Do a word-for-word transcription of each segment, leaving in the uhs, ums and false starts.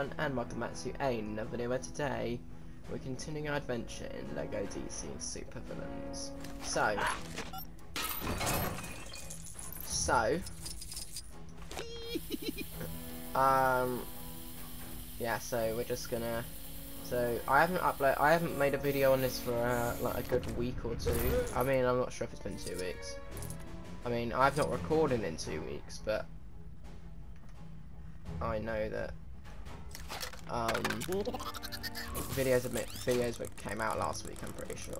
everyone, and welcome back to another video where today we're continuing our adventure in LEGO D C Super Villains. So, so, um, yeah. So we're just gonna. So I haven't upload. I haven't made a video on this for uh, like a good week or two. I mean, I'm not sure if it's been two weeks. I mean, I've not recorded in two weeks, but. I know that um, videos admit, videos that came out last week. I'm pretty sure.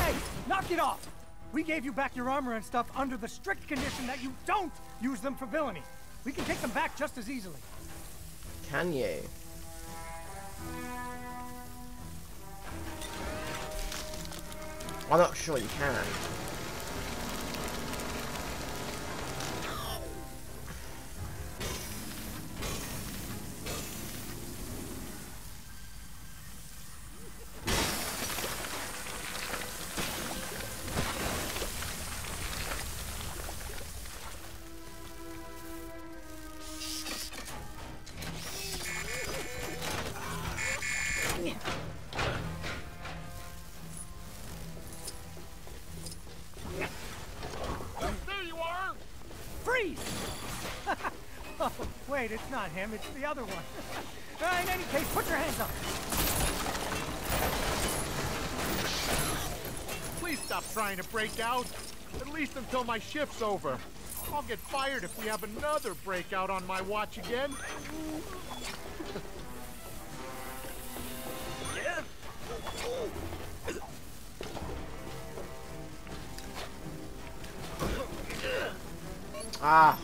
Hey, knock it off! We gave you back your armor and stuff under the strict condition that you don't use them for villainy. We can take them back just as easily. Can you? I'm not sure you can. Wait, it's not him, it's the other one. Uh, in any case, put your hands up. Please stop trying to break out. At least until my shift's over. I'll get fired if we have another breakout on my watch again. Ah. Oh.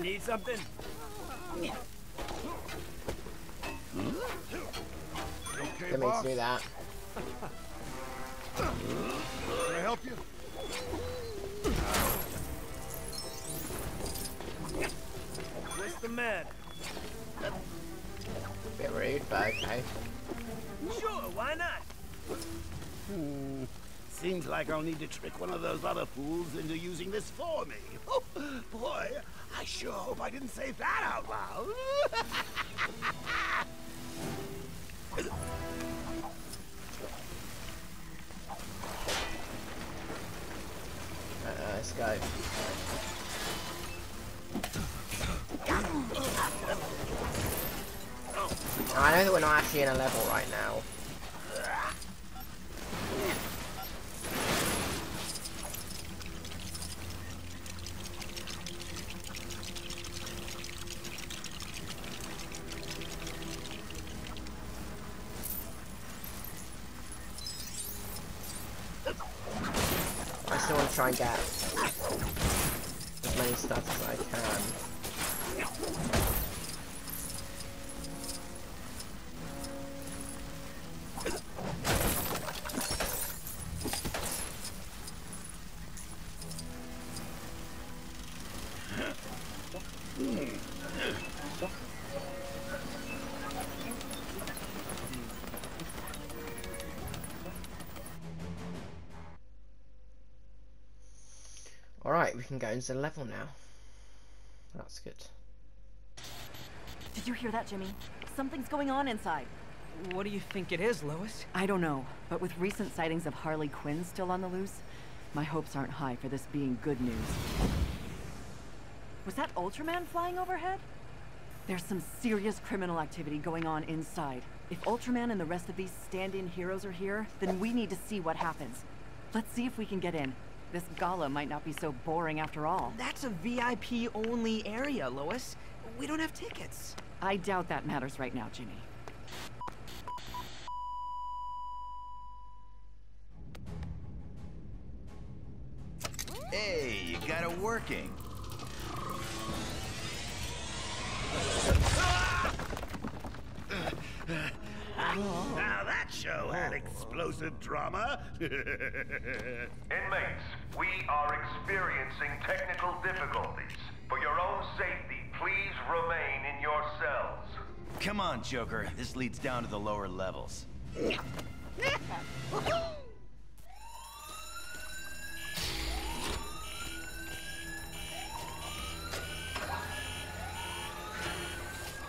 Need something? Yeah. Okay, that makes me that. Can I help you? Where's the med? Bit rude, but okay. Sure, why not? Hmm. Seems like I'll need to trick one of those other fools into using this for me. Oh, boy, I sure hope I didn't say that out loud. Let's go. I know that we're not actually in a level right now. I still want to try and get as many stuff as I can. Alright, we can go into the level now. That's good. Did you hear that, Jimmy? Something's going on inside. What do you think it is, Lois? I don't know, but with recent sightings of Harley Quinn still on the loose, my hopes aren't high for this being good news. Was that Ultraman flying overhead? There's some serious criminal activity going on inside. If Ultraman and the rest of these stand-in heroes are here, then we need to see what happens. Let's see if we can get in. This gala might not be so boring after all. That's a V I P-only area, Lois. We don't have tickets. I doubt that matters right now, Jimmy. got it working. Oh. Now that show had explosive drama. Inmates, we are experiencing technical difficulties. For your own safety, please remain in your cells. Come on, Joker. This leads down to the lower levels.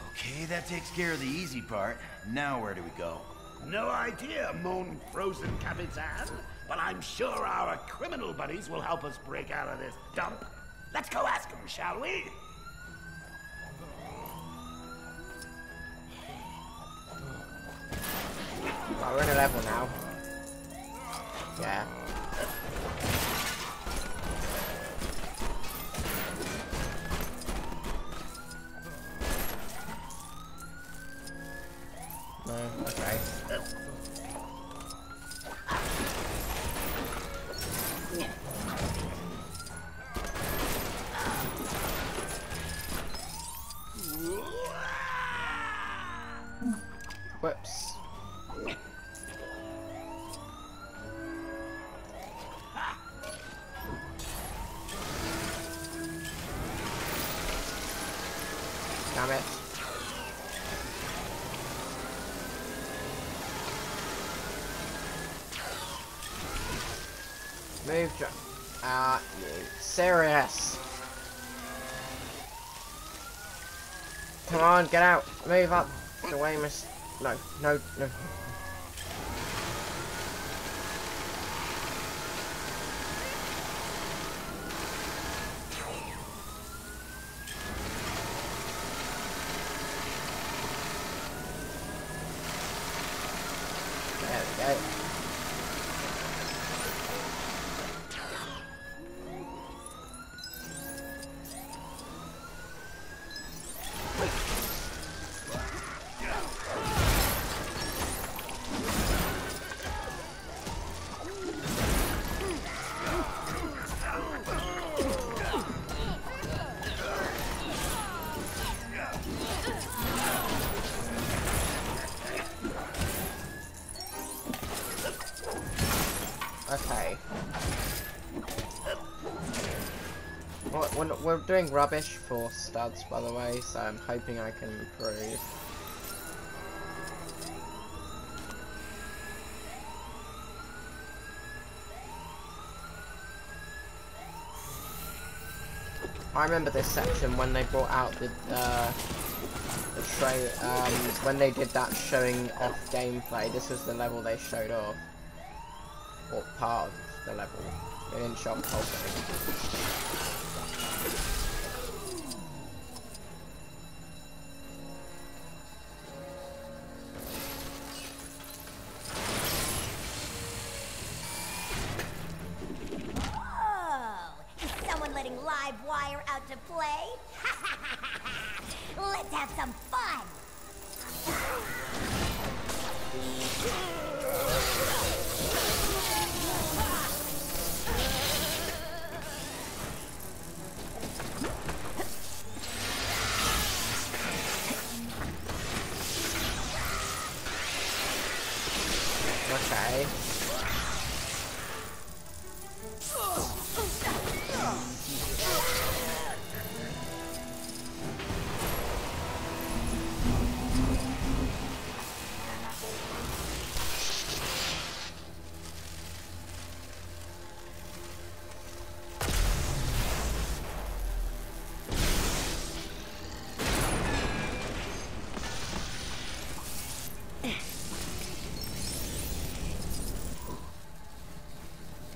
Okay, that takes care of the easy part. Now where do we go? No idea, Moan Frozen Capitan. But I'm sure our criminal buddies will help us break out of this dump. Let's go ask them, shall we? Oh, we're in a level now. Yeah. Uh, okay. Whoops. Damn it. Move, Joker. Are you serious? Come on, get out. Move up the way, miss. No, no, no. We're doing rubbish for studs, by the way, so I'm hoping I can improve. I remember this section when they brought out the, uh, the show, um, when they did that showing off gameplay. This was the level they showed off, or part of the level. They didn't show off the whole thing.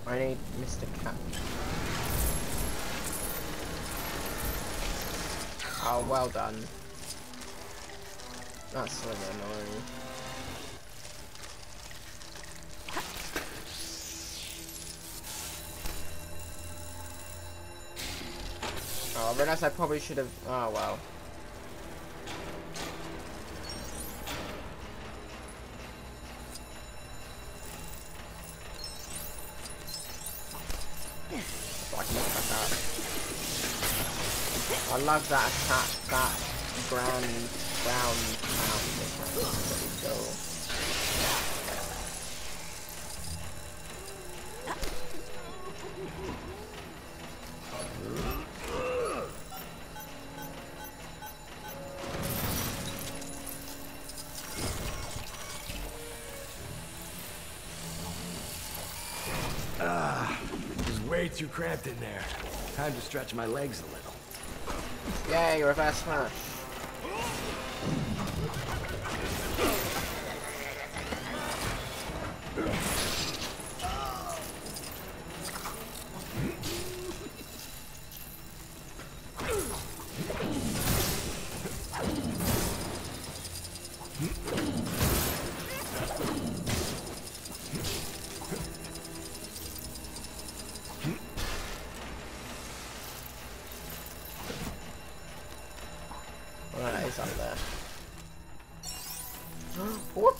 I need Mister Cat. Oh, well done. That's really annoying. Oh, I realised I probably should have... Oh, well. Fuck me, fuck that. I love that attack, that brown, brown mound attack. It's pretty cool. Ah, it was way too cramped in there. Time to stretch my legs a little. Yay, reverse smash.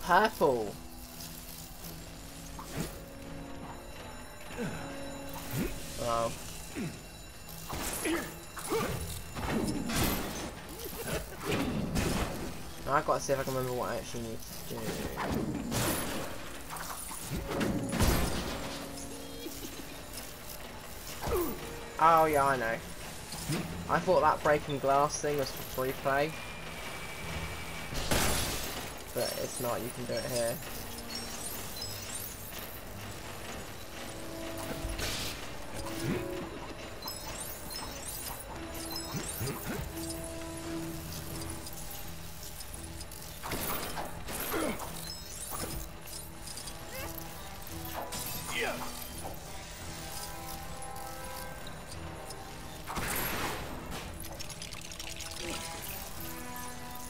Purple. Wow. Now I've got to see if I can remember what I actually need to do. Oh yeah, I know. I thought that breaking glass thing was for free play. But it's not, you can do it here.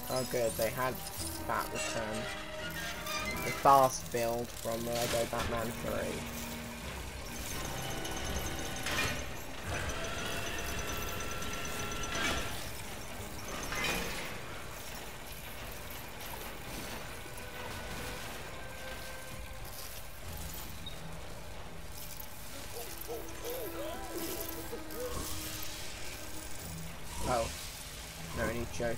Oh good, they had that return. The fast build from LEGO Batman three. Oh, no, we need Joker.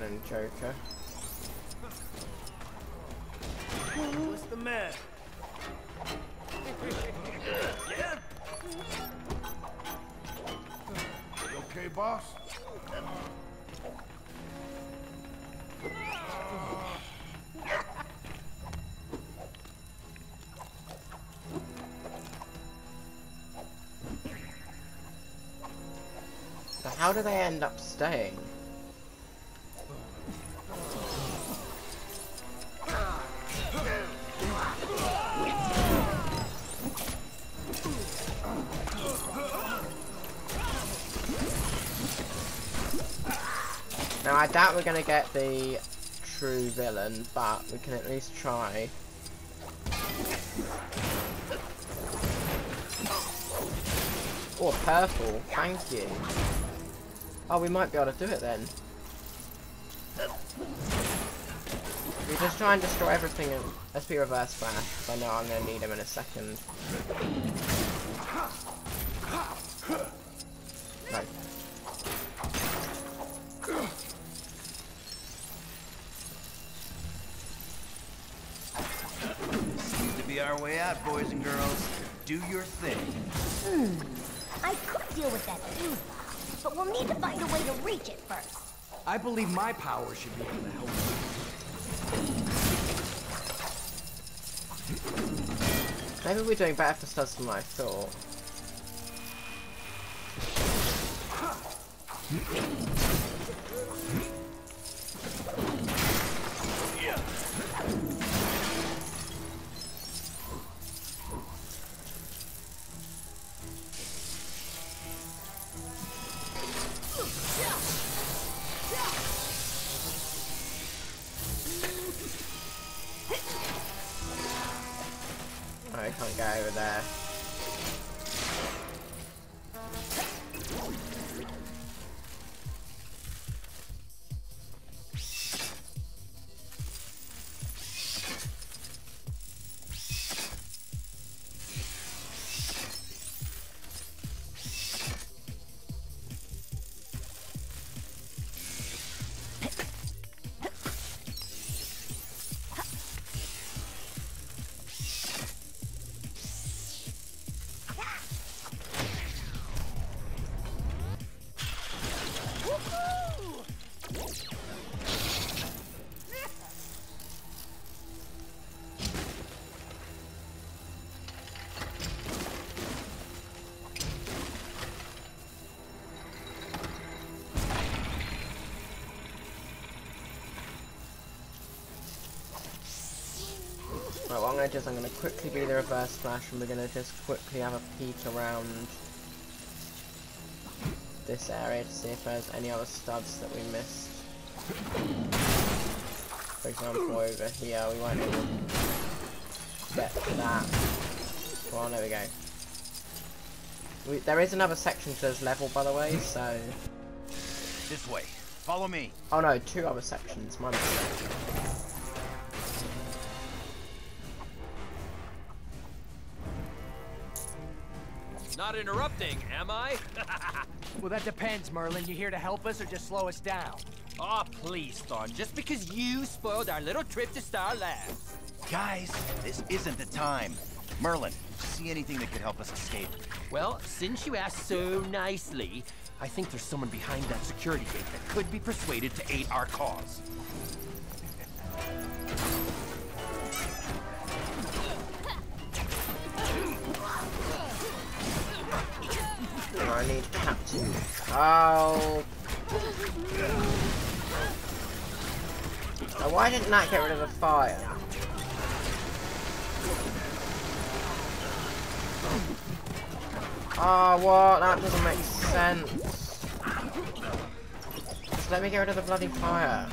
And Joker. What's the matter? Yeah. Okay, boss. So how do they end up staying? Now I doubt we're gonna get the true villain, but we can at least try. Oh, purple, thank you. Oh, we might be able to do it then. We just try and destroy everything in S P reverse flash, because I know I'm gonna need him in a second. No. Our way out, boys and girls. Do your thing. Hmm. I could deal with that foosball, but we'll need to find a way to reach it first. I believe my power should be able to help you. Maybe we're doing better for studs than I thought. definitely a guy over there. Right, what I'm going to do is I'm going to quickly do the reverse smash, and we're going to just quickly have a peek around this area to see if there's any other studs that we missed. For example, over here, we won't even get to that. Well, there we go. We, there is another section to this level, by the way, so... This way. Follow me. Oh no, two other sections. My mistake. Not interrupting, am I? Well, that depends, Merlin. You here to help us or just slow us down? Oh, please, Thorn. Just because you spoiled our little trip to Star Labs. Guys, this isn't the time. Merlin, see anything that could help us escape? Well, since you asked so nicely, I think there's someone behind that security gate that could be persuaded to aid our cause. I need Captain. Oh. Oh, why didn't that get rid of the fire? Oh, what? That doesn't make sense. Just let me get rid of the bloody fire.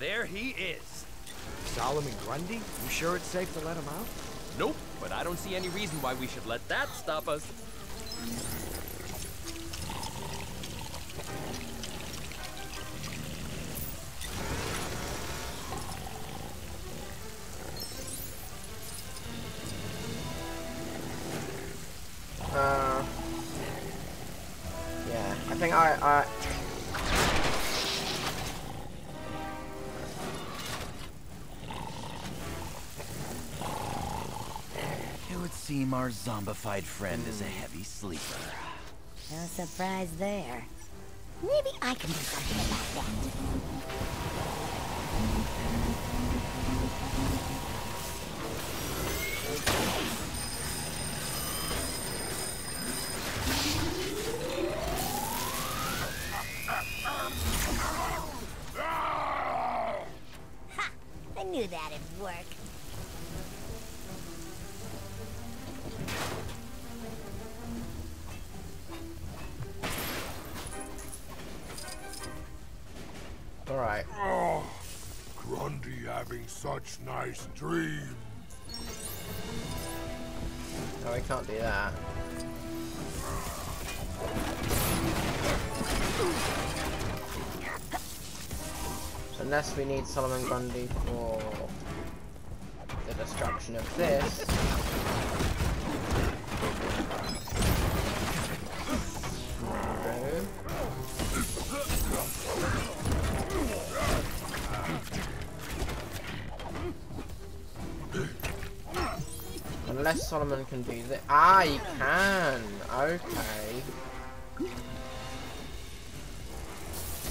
There he is. Solomon Grundy? You sure it's safe to let him out? Nope, but I don't see any reason why we should let that stop us. Uh, yeah, I think I... I would seem our zombified friend mm. is a heavy sleeper. No surprise there. Maybe I can do something about that. Ha! I knew that'd work. All right. Oh, Grundy having such nice dreams. No, I can't do that. So unless we need Solomon Grundy for the destruction of this. Unless Solomon can do this. Ah, he can! Okay.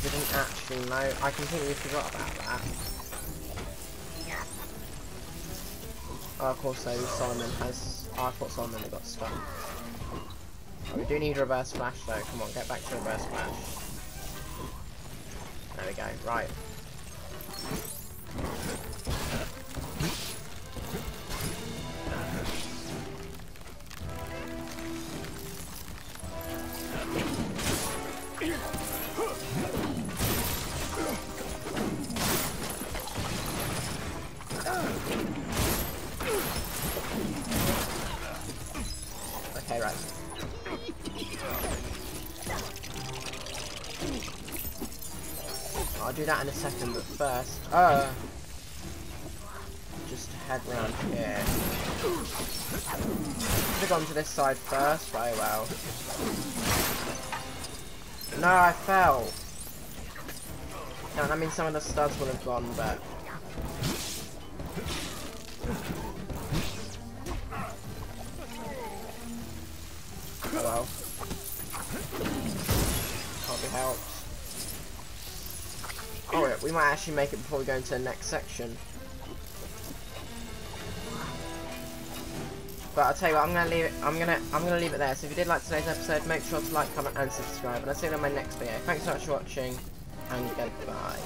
Didn't actually know. I completely forgot about that. Oh, of course, though, Solomon has. Oh, I thought Solomon had got stuck. Oh, we do need reverse flash, though. Come on, get back to reverse flash. There we go, right. That in a second, but first, uh, just head round here. Should have gone to this side first. Very well. No, I fell. No, I mean some of the studs would have gone, but oh well. Can't be helped. Oh, we might actually make it before we go into the next section. But I'll tell you what, I'm gonna leave it. I'm gonna I'm gonna leave it there. So if you did like today's episode, make sure to like, comment, and subscribe. And I'll see you in my next video. Thanks so much for watching, and goodbye.